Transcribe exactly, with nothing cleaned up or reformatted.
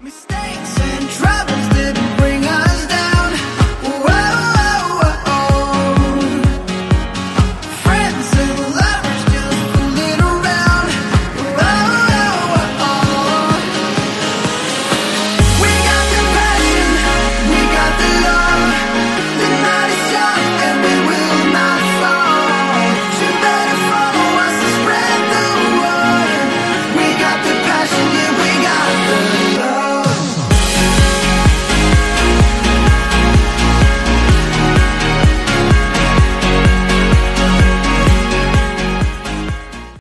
Mistake.